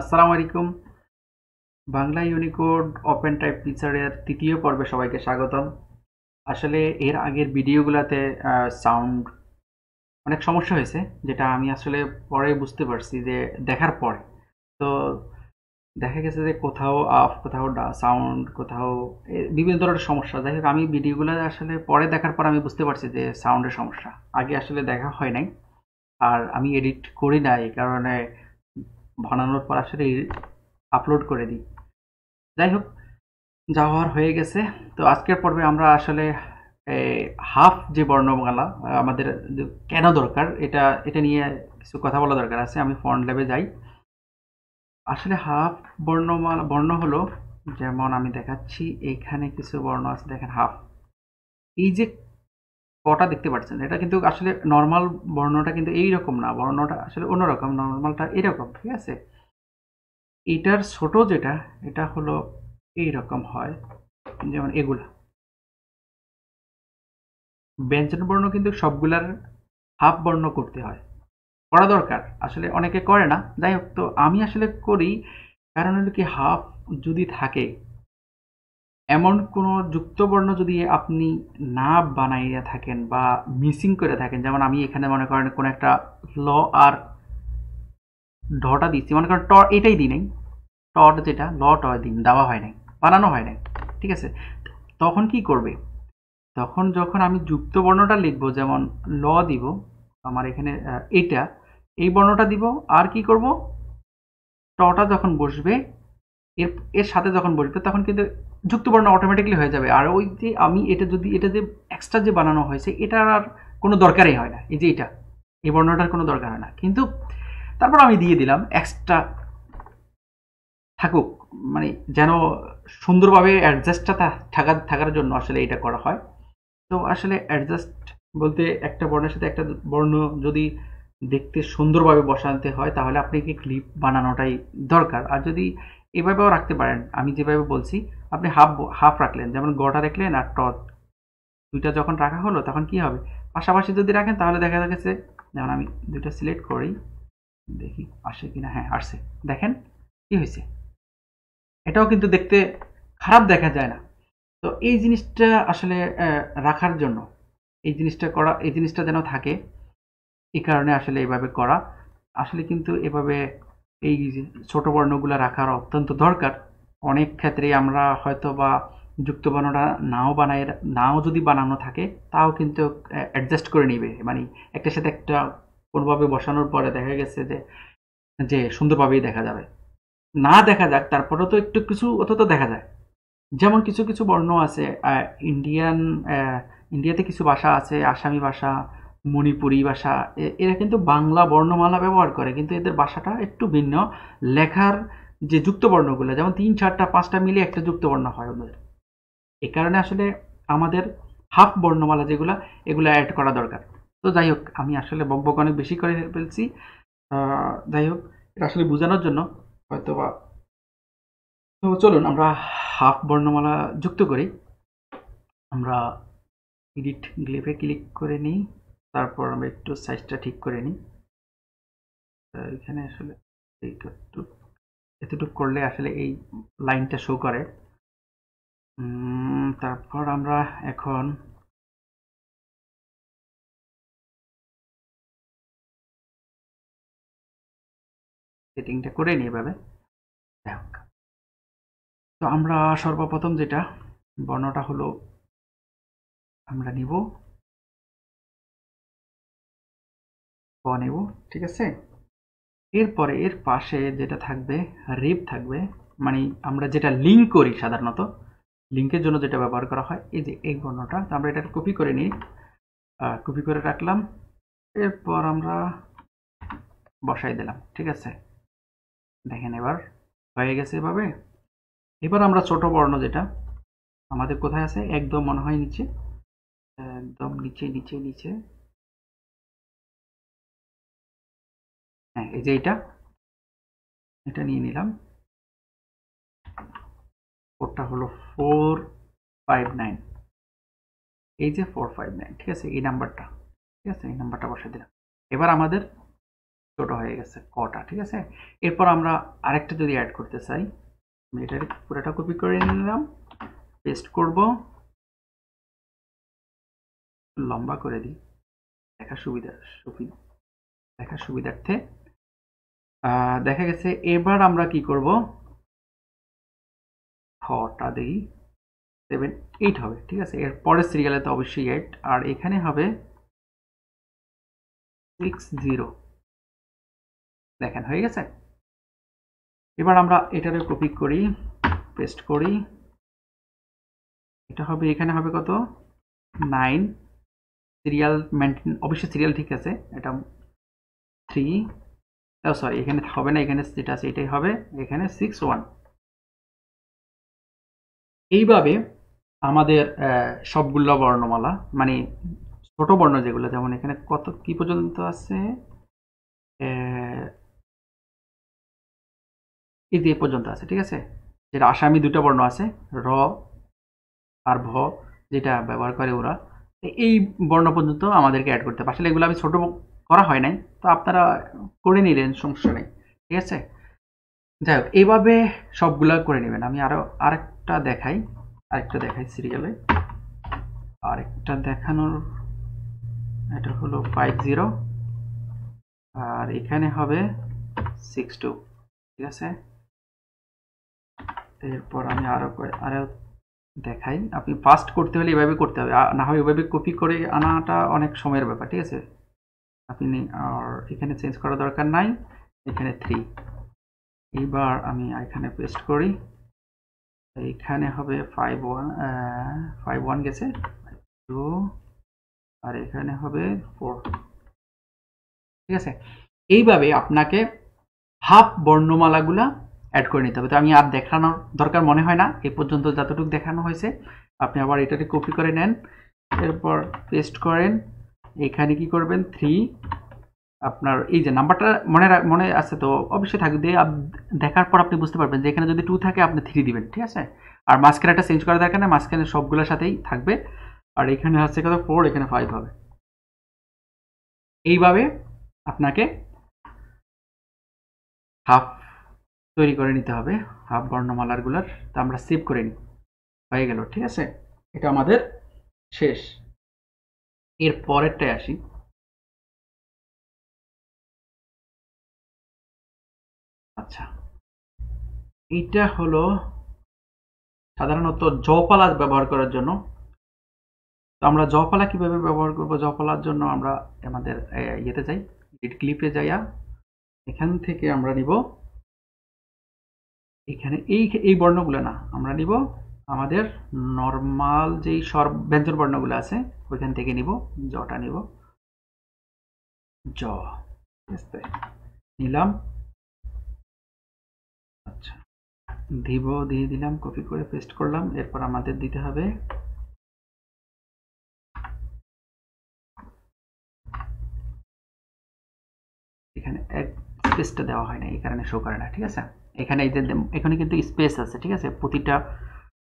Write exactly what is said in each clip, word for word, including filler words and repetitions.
আসসালামু আলাইকুম। Bangla Unicode open type টিচারের তৃতীয় পর্বে সবাইকে স্বাগতম। আসলে এর আগের ভিডিওগুলোতে সাউন্ড অনেক সমস্যা হয়েছে, যেটা আমি আসলে পরে বুঝতে পারছি যে দেখার পরে। তো দেখা গেছে যে কোথাও আফ, কোথাও সাউন্ড, কোথাও বিভিন্ন ধরনের সমস্যা। যাই হোক, আমি ভিডিওগুলো আসলে পরে দেখার পর আমি বুঝতে পারছি যে সাউন্ডের সমস্যা আগে আসলে দেখা হয় নাই, আর আমি এডিট করি না, এই কারণে বানানোর পর আসলে আপলোড করে দিই। যাই হোক, যাওয়ার হয়ে গেছে। তো আজকের পর্বে আমরা আসলে হাফ যে বর্ণমালা আমাদের কেন দরকার, এটা এটা নিয়ে কিছু কথা বলা দরকার আছে। আমি ফন্ট ল্যাবে যাই। আসলে হাফ বর্ণমালা বর্ণ হলো, যেমন আমি দেখাচ্ছি, এইখানে কিছু বর্ণ আছে, দেখেন হাফ। এই যে কটা দেখতে পাচ্ছেন, এটা কিন্তু আসলে নর্মাল বর্ণটা কিন্তু এইরকম না, বর্ণটা আসলে অন্যরকম, নর্মালটা এরকম, ঠিক আছে। এটার ছোট যেটা, এটা হলো এইরকম হয়, যেমন এগুলা ব্যঞ্জন বর্ণ কিন্তু সবগুলার হাফ বর্ণ করতে হয়, করা দরকার, আসলে অনেকে করে না। যাই হোক, তো আমি আসলে করি, কারণ হলো কি, হাফ যদি থাকে, এমন কোনো যুক্তবর্ণ যদি আপনি না বানাইয়া থাকেন বা মিসিং করে থাকেন, যেমন আমি এখানে মনে করেন কোনো একটা ল আর ঢটা দিচ্ছি, মনে করেন ট, এটাই দিই নাই, টট যেটা ল ট দিন দেওয়া হয় নাই, বানানো হয় নাই, ঠিক আছে। তখন কি করবে, তখন যখন আমি যুক্তবর্ণটা লিখবো, যেমন ল দিব, আমার এখানে এটা এই বর্ণটা দিব, আর কি করব, টটা যখন বসবে, এর এর সাথে যখন বসবে, তখন কিন্তু যুক্তবর্ণ অটোমেটিকলি হয়ে যাবে। আর ওই যে আমি এটা যদি এটা যে এক্সট্রা যে বানানো হয়েছে, এটার আর কোনো দরকারই হয় না, এই যে এটা এই বর্ণটার কোনো দরকার হয় না, কিন্তু তারপর আমি দিয়ে দিলাম এক্সট্রা, থাকুক, মানে যেন সুন্দরভাবে অ্যাডজাস্টটা থাকা থাকার জন্য আসলে এটা করা হয়। তো আসলে অ্যাডজাস্ট বলতে, একটা বর্ণের সাথে একটা বর্ণ যদি দেখতে সুন্দরভাবে বসাতে হয়, তাহলে আপনাকে ক্লিপ বানানোটাই দরকার। আর যদি এভাবেও রাখতে পারেন, আমি যেভাবে বলছি, আপনি হাফ হাফ রাখলেন, যেমন গটা রাখলেন আর টট, দুইটা যখন রাখা হলো, তখন কি হবে, পাশাপাশি যদি রাখেন, তাহলে দেখা যাচ্ছে, যেমন আমি দুইটা সিলেক্ট করি, দেখি আসে কিনা, হ্যাঁ আসছে, দেখেন কি হয়েছে, এটাও কিন্তু দেখতে খারাপ দেখা যায় না। তো এই জিনিসটা আসলে রাখার জন্য, এই জিনিসটা করা, এই জিনিসটা যেন থাকে, এই কারণে আসলে এভাবে করা। আসলে কিন্তু এভাবে এই ছোটো বর্ণগুলো রাখার অত্যন্ত দরকার। অনেক ক্ষেত্রে আমরা হয়তো বা যুক্ত বর্ণটা নাও বানাই, নাও যদি বানানো থাকে, তাও কিন্তু অ্যাডজাস্ট করে নেবে, মানে একটার সাথে একটা কোনোভাবে বসানোর পরে দেখা গেছে যে যে সুন্দরভাবেই দেখা যাবে, না দেখা যাক তারপরেও তো একটু কিছু অত দেখা যায়। যেমন কিছু কিছু বর্ণ আছে, ইন্ডিয়ান ইন্ডিয়াতে কিছু ভাষা আছে, আসামি ভাষা, মণিপুরি ভাষা, এরা কিন্তু বাংলা বর্ণমালা ব্যবহার করে, কিন্তু এদের ভাষাটা একটু ভিন্ন। লেখার যে যুক্তবর্ণগুলো, যেমন তিন চারটা পাঁচটা মিলে একটা যুক্তবর্ণ হয় ওদের, এ কারণে আসলে আমাদের হাফ বর্ণমালা যেগুলো, এগুলো অ্যাড করা দরকার। তো যাই হোক, আমি আসলে বকবক অনেক বেশি করে ফেলছি। যাই হোক, এটা আসলে বোঝানোর জন্য হয়তো বা। তো চলুন আমরা হাফ বর্ণমালা যুক্ত করি। আমরা এডিট গ্লিপে ক্লিক করে নিই, তারপর আমরা একটু সাইজটা ঠিক করে নিই। এখানে আসলে এতটুকু করলে আসলে এই লাইনটা শো করে। তারপর আমরা এখন সেটিংটা করে নিই এভাবে। তো আমরা সর্বপ্রথম যেটা বর্ণটা হলো আমরা নিব নেব, ঠিক আছে। এরপরে এর পাশে যেটা থাকবে, রেপ থাকবে, মানে আমরা যেটা লিঙ্ক করি সাধারণত, লিঙ্কের জন্য যেটা ব্যবহার করা হয়, এই যে এই বর্ণটা, তো আমরা এটা কপি করে নিই, কপি করে রাখলাম, এরপর আমরা বসাই দিলাম, ঠিক আছে। দেখেন এবার হয়ে গেছে এভাবে। এবার আমরা ছোট বর্ণ যেটা আমাদের কোথায় আছে, একদম মনে হয় নিচে, একদম নিচে নিচে নিচে, হ্যাঁ এই যে এটা, এটা নিয়ে নিলাম। কোডটা হলো ফোর ফাইভ নাইন, এই যে ফোর ফাইভ নাইন, ঠিক আছে, এই নাম্বারটা, ঠিক আছে, এই নাম্বারটা বসে দিলাম। এবার আমাদের ছোট হয়ে গেছে কটা ঠিক আছে এরপর আমরা আরেকটা যদি অ্যাড করতে চাই আমি এটা পুরোটা কপি করে নিলাম পেস্ট করব লম্বা করে দিই দেখা সুবিধা সুবিধা দেখা সুবিধার্থে দেখা গেছে এবার আমরা কি করব ছটা দেই seven eight হবে ঠিক আছে এর পরের সিরিয়ালে তো অবশ্যই eight আর এখানে হবে six zero দেখেন হয়ে গেছে এবার আমরা এটারে কপি করি পেস্ট করি এটা হবে এখানে হবে কত nine সিরিয়াল মেইনটেইন অবশ্যই সিরিয়াল ঠিক আছে এটা three ও সরি এখানে হবে না এখানে যেটা আছে এটাই হবে এখানে six one এইভাবে আমাদের সবগুলো বর্ণমালা মানে ছোট বর্ণ যেগুলো যেমন এখানে কত কি পর্যন্ত আছে এই যে পর্যন্ত আছে ঠিক আছে যেটা আসামি দুটো বর্ণ আছে র আর ভ যেটা ব্যবহার করে ওরা এই বর্ণ পর্যন্ত আমাদেরকে অ্যাড করতে আসলে এগুলো আমি ছোট করা হয় নাই তো আপনারা করে নিলেন সমস্যা নেই ঠিক আছে যাই হোক এইভাবে সবগুলা করে নেবেন আমি আরো আরেকটা দেখাই আরেকটা দেখাই সিরিয়ালে আরেকটা দেখানোর এটা হলো five zero আর এখানে হবে six two ঠিক আছে এরপর আমি আরো আরো দেখাই আপনি ফাস্ট করতে হলে এইভাবে করতে হবে না হয় এইভাবে কপি করে আনাটা অনেক সময়ের ব্যাপার ঠিক আছে আপনি আর এখানে চেঞ্জ করা দরকার নাই এখানে three এবার আমি এখানে পেস্ট করি এখানে হবে five one গেছে two আর এখানে হবে four ঠিক আছে এইভাবে আপনাকে হাফ বর্ণমালাগুলা অ্যাড করে নিতে হবে তো আমি আর দেখানোর দরকার মনে হয় না এই পর্যন্ত যতটুকু দেখানো হয়েছে আপনি আবার এটাকে কপি করে নেন এরপর পেস্ট করেন এখানে কি করবেন three আপনার এই যে নাম্বারটা মনে মনে আছে তো অবশ্যই থাকবে দেখার পর আপনি বুঝতে পারবেন যে এখানে যদি two থাকে আপনি three দিবেন ঠিক আছে আর মাঝখানেটা চেঞ্জ করা দরকার না মাঝখানে সবগুলোর সাথেই থাকবে আর এখানে আছে কত four এখানে five হবে এইভাবে আপনাকে হাফ তৈরি করে নিতে হবে হাফ বর্ণমালারগুলোর তো আমরা সেভ করে নিই হয়ে গেল ঠিক আছে এটা আমাদের শেষ এর পরেরটায় আসি আচ্ছা এটা হলো সাধারণত জপালা ব্যবহার করার জন্য তো আমরা জপালা কিভাবে ব্যবহার করব জপালার জন্য আমরা আমাদের ইয়েতে যাই এডিট ক্লিপে যাইয়া এখান থেকে আমরা নিব এখানে এই এই বর্ণগুলো না আমরা নিব আমাদের নরমাল যেই সর্ব ব্যঞ্জন বর্ণগুলো আছে ওইখান থেকে নিব জটা নিব জ নিলাম আচ্ছা দিব দিয়ে দিলাম কপি করে পেস্ট করলাম এরপর আমাদের দিতে হবে এখানে এক স্পেসটা দেওয়া হয় না এই কারণে শো করে না ঠিক আছে এখানে এই যে এখানে কিন্তু স্পেস আছে ঠিক আছে প্রতিটা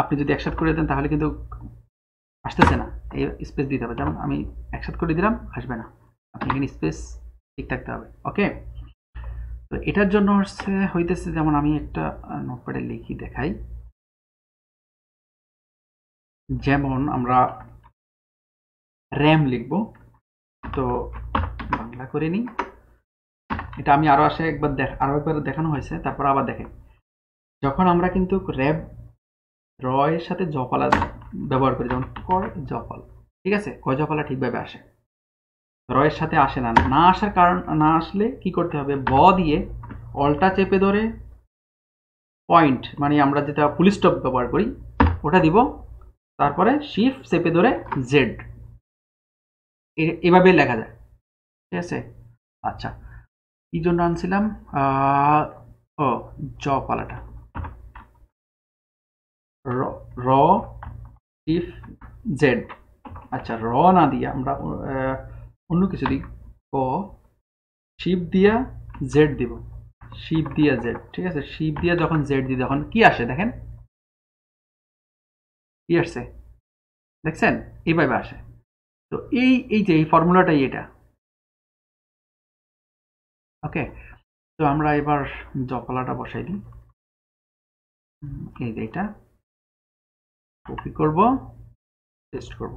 আপনি যদি একসাথে করে দেন তাহলে কিন্তু আসতেছে না এই স্পেস দিতে হবে যেমন আমি একসাথে করে দিলাম আসবে না আপনি এখানে স্পেস ঠিক থাকতে হবে ওকে তো এটার জন্য হচ্ছে হইতেছে যেমন আমি একটা নোটপ্যাডে লিখি দেখাই যেমন আমরা র্যাম লিখব তো বাংলা করে নিই এটা আমি আরো আসে একবার দেখ আরো একবার দেখানো হয়েছে তারপর আবার দেখেন যখন আমরা কিন্তু র‍্যাব র এর সাথে জপালা ব্যবহার করি যখন কর জপাল ঠিক আছে ক জপালা ঠিকভাবে আসে র এর সাথে আসে না না আসার কারণ না আসলে কি করতে হবে ব দিয়ে অল্টা চেপে ধরে পয়েন্ট মানে আমরা যেটা পুলিশ স্টপ ব্যবহার করি ওটা দিব তারপরে শিফট চেপে ধরে জেড এভাবে লেখা যায় ঠিক আছে আচ্ছা এই জন্য আনছিলাম ও জপালাটা র ইফ জেড আচ্ছা র না দিয়ে আমরা অন্য কিছু দিই ক শিপ দিয়া জেড দিব শিপ দিয়া জেড ঠিক আছে শিপ দিয়া যখন জেড দিই তখন কি আসে দেখেন কি আসছে দেখছেন এইভাবে আসে তো এই এই যে এই ফর্মুলাটাই এটা ওকে তো আমরা এবার জপালাটা বসাই দিই এই ডেটা কপি করব পেস্ট করব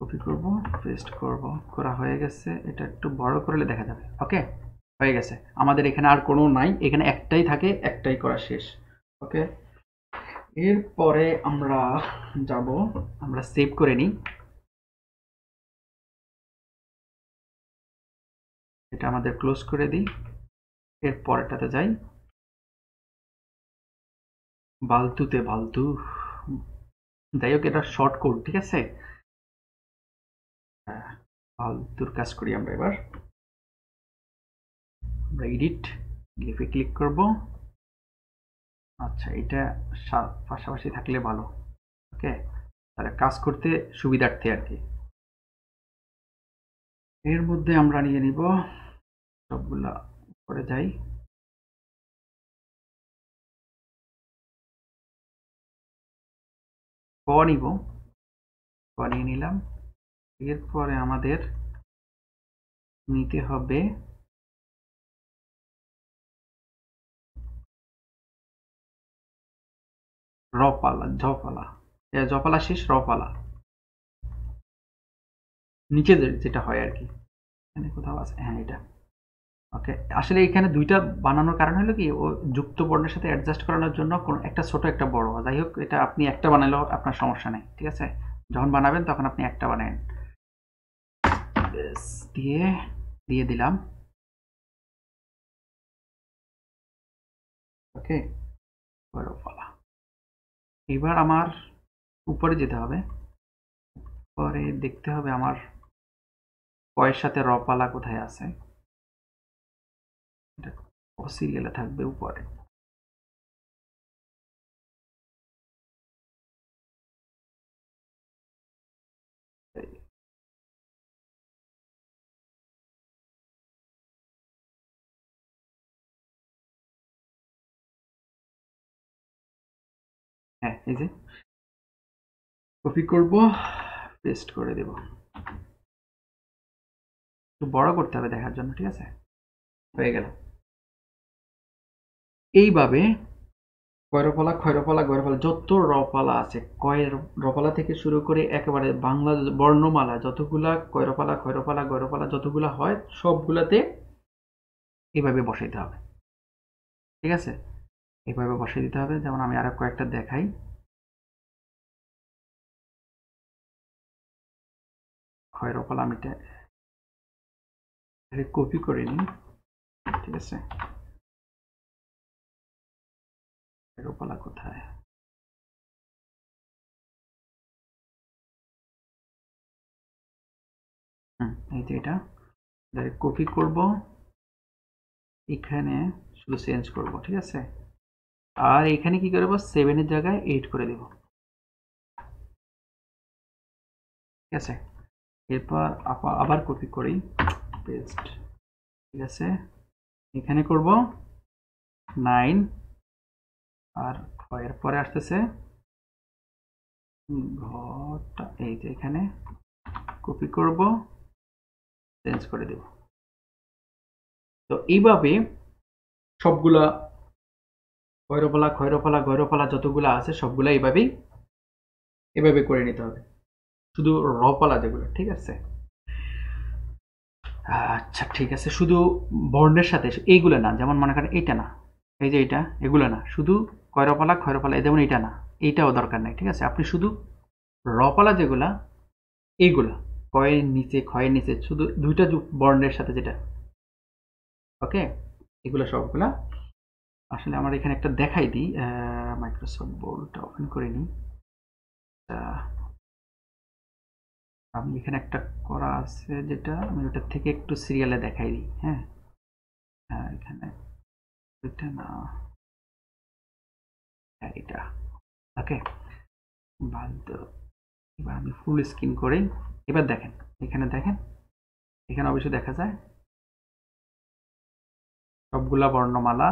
কপি করব পেস্ট করব করা হয়ে গেছে এটা একটু বড় করলে দেখা যাবে ওকে হয়ে গেছে আমাদের এখানে আর কোনো নাই এখানে একটাই থাকে একটাই করা শেষ ওকে এরপরে আমরা যাব আমরা সেভ করে নিই এটা আমাদের ক্লোজ করে দিই এরপরটাতে যাই বালতুতে বালতু যাই হোক এটা শর্ট কোড ঠিক আছে বালতুর কাজ করি আমরা এবার এডিট গিফে ক্লিক করব আচ্ছা এটা পাশাপাশি থাকলে ভালো ওকে তাহলে কাজ করতে সুবিধার্থে আর কি এর মধ্যে আমরা নিয়ে নিব সবগুলা পরে যাই ক নিব ক নিয়ে নিলাম এরপরে আমাদের নিতে হবে রপালা জপালা জপালা শেষ রপালা নিচে যেটা হয় আর কি এখানে কোথাও আছে হ্যাঁ এটা ওকে আসলে এখানে দুইটা বানানোর কারণ হলো কি ও যুক্ত বর্ণের সাথে অ্যাডজাস্ট করানোর জন্য কোনো একটা ছোট একটা বড় যাই হোক এটা আপনি একটা বানালেও আপনার সমস্যা নেই ঠিক আছে যখন বানাবেন তখন আপনি একটা বানাবেন দিয়ে দিয়ে দিলাম ওকে রপালা এবার আমার উপরে যেতে হবে পরে দেখতে হবে আমার কয়ের সাথে রপালা কোথায় আছে এটা অসিলেলা থাকবে উপরে হ্যাঁ এই যে কপি করব পেস্ট করে দেব একটু বড় করতে হবে দেখার জন্য ঠিক আছে হয়ে গেল এইভাবে কয়রপালা খয়রপালা গয়রপালা যত রপালা আছে কয়ের রপালা থেকে শুরু করে একেবারে বাংলা বর্ণমালা যতগুলা কয়রপালা খয়রপালা গয়রপালা যতগুলা হয় সবগুলাতে এইভাবে বসাইতে হবে ঠিক আছে এইভাবে বসিয়ে দিতে হবে যেমন আমি আরো কয়েকটা দেখাই খয়রপালা আমি কপি করে নিই ঠিক আছে খয়রপালা কোথায় হুম এই যে এটা কপি করব এখানে শুধু চেঞ্জ করব ঠিক আছে আর এখানে কি করব সেভেন এর জায়গায় এইট করে দেব ঠিক আছে এরপর আবার কপি করি পেস্ট ঠিক আছে এখানে করব নাইন আর ছয়ের পরে আসতেছে ঘটা এই যে এখানে কপি করব চেঞ্জ করে দেব তো এইভাবে সবগুলা খয়রপালা খয়রপালা গয়রপালা যতগুলো আছে সবগুলো এইভাবেই এভাবে করে নিতে হবে শুধু রপালা যেগুলো ঠিক আছে আচ্ছা ঠিক আছে শুধু বর্ণের সাথে এইগুলো না যেমন মনে করেন এটা না এই যে এটা এগুলো না শুধু খয়রপালা খয়রপালা যেমন এটা না এইটাও দরকার নাই ঠিক আছে আপনি শুধু রপালা যেগুলা এইগুলা কয়ের নিচে খয়ের নিচে শুধু দুইটা বর্ণের সাথে যেটা ওকে এগুলো সবগুলা আসলে আমার এখানে একটা দেখাই দিই মাইক্রোসফট বোর্ডটা ওপেন করে নিই আমি এখানে একটা করা আছে যেটা আমি ওটার থেকে একটু সিরিয়ালে দেখাই দিই হ্যাঁ হ্যাঁ এখানে এটা না এটা ওকে ভালো এবার আমি ফুল স্ক্রিন করি এবার দেখেন এখানে দেখেন এখানে অবশ্যই দেখা যায় সবগুলা বর্ণমালা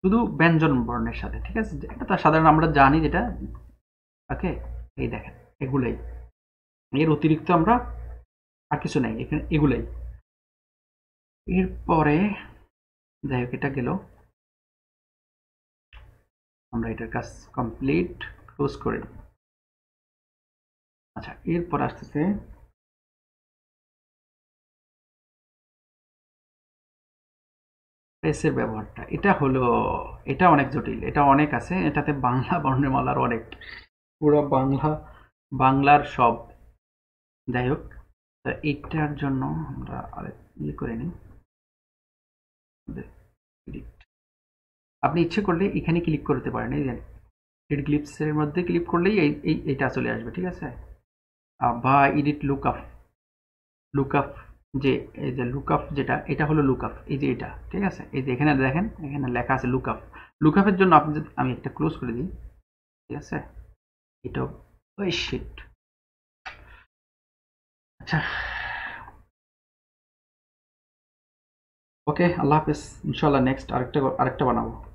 শুধু ব্যঞ্জন বর্ণের সাথে ঠিক আছে এটা তো সাধারণ আমরা জানি যেটা ওকে এই দেখেন এগুলাই, এর অতিরিক্ত আমরা আর কিছু নাই এখানে, এগুলাই। এরপরে যাই হোক, এটা গেল, আমরা এটার কাজ কমপ্লিট, ক্লোজ করে দেব। আচ্ছা, এরপর আসতেছে প্রেসের ব্যবহারটা। এটা হলো, এটা অনেক জটিল, এটা অনেক আছে, এটাতে বাংলা বর্ণমালার অনেক, পুরো বাংলা বাংলার সব। যাই হোক, এটার জন্য আমরা আরেক ইয়ে করে নিই, আপনি ইচ্ছে করলে এখানে ক্লিক করতে পারেন, এই জানি এডিট গ্লিপসের মধ্যে ক্লিক করলেই এই এইটা চলে আসবে, ঠিক আছে। বা edit look up, look up যে এই যে লুক আপ যেটা, এটা হলো লুক আপ, এই যে এটা, ঠিক আছে। এই যে এখানে দেখেন, এখানে লেখা আছে লুক আপ। লুক আপের জন্য আপনি যদি, আমি একটা ক্লোজ করে দিই, ঠিক আছে, এটা ওই শিট। আচ্ছা, ওকে, আল্লাহ হাফেজ। ইনশাল্লাহ নেক্সট আরেকটা আরেকটা বানাবো।